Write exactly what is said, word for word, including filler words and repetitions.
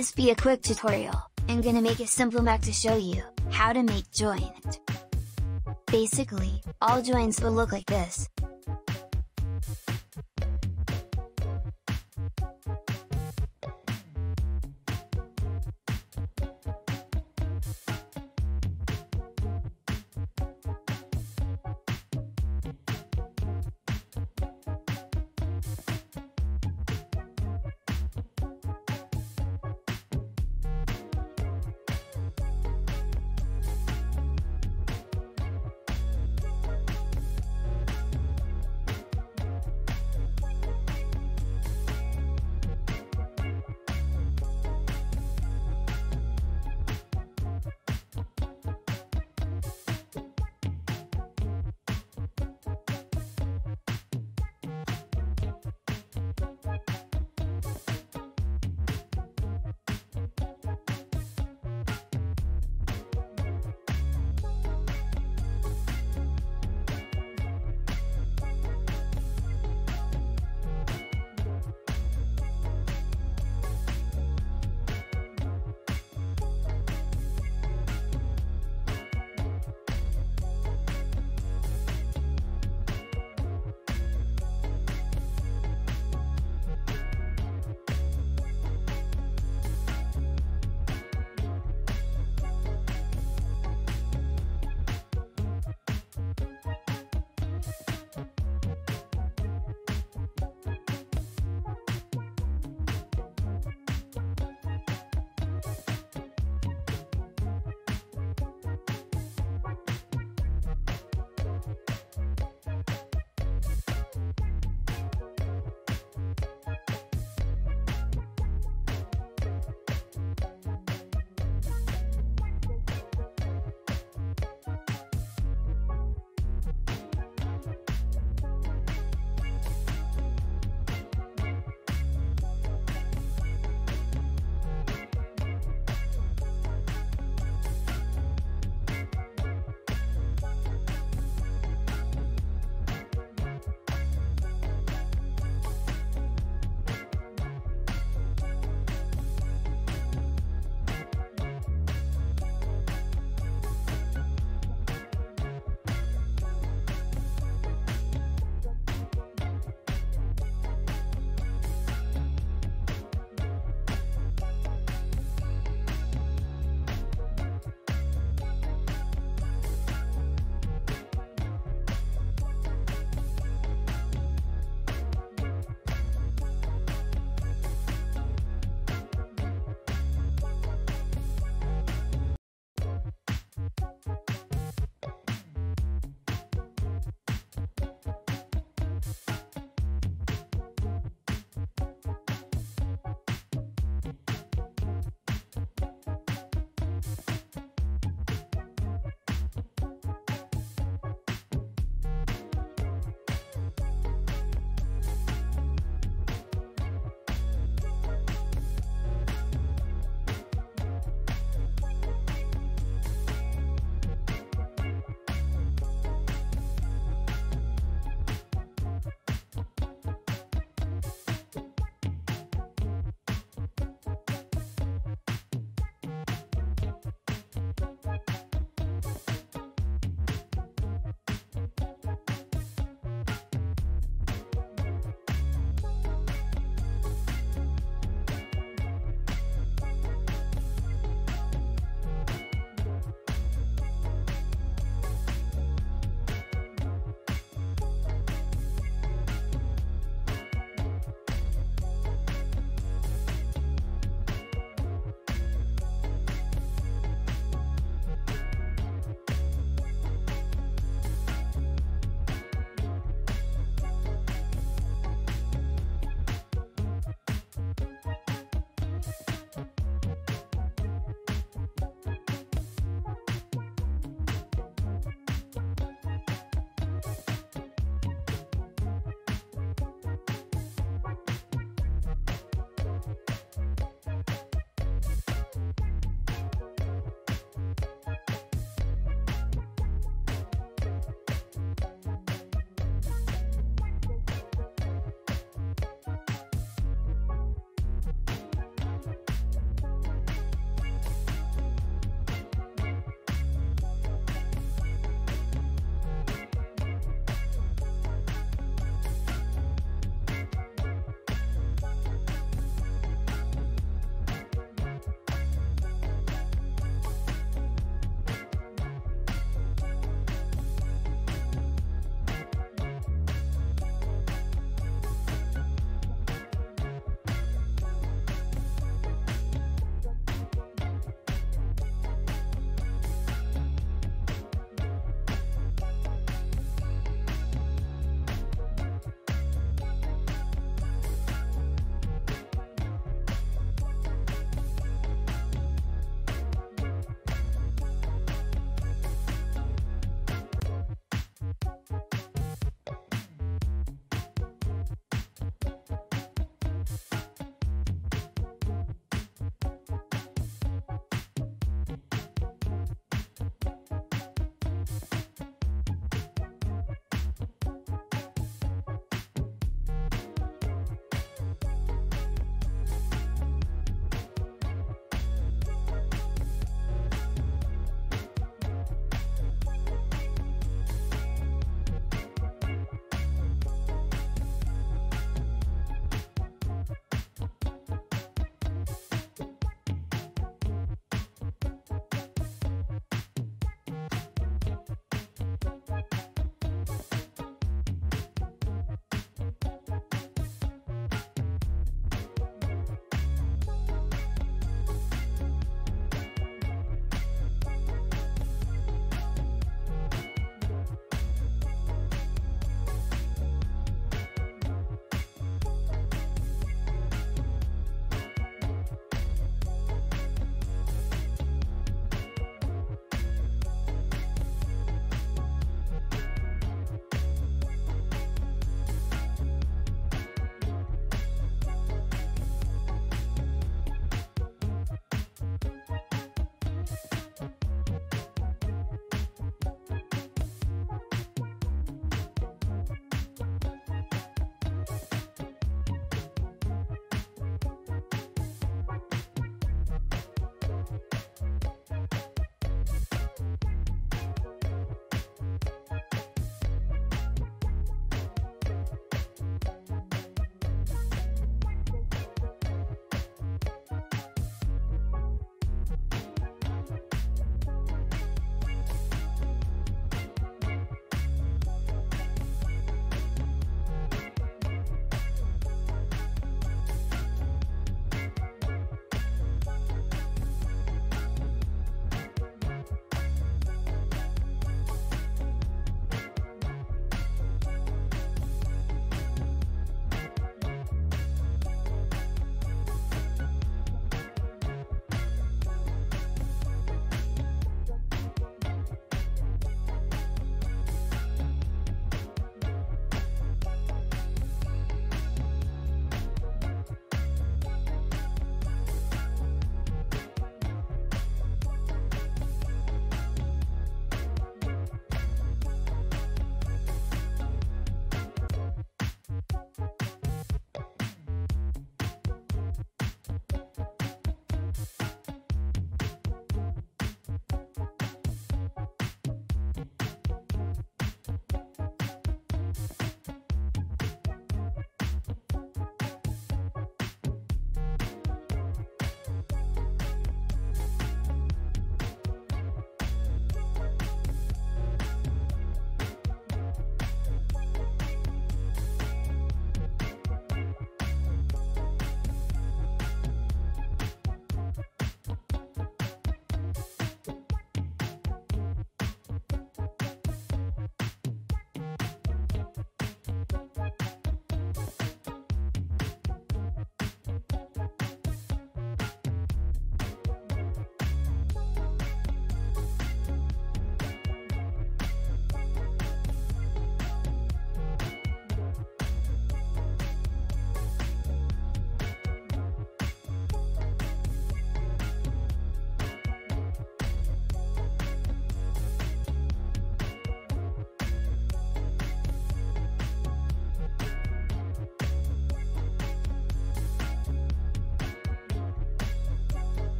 this be a quick tutorial. I'm gonna make a simple mech to show you how to make joint. Basically, all joints will look like this,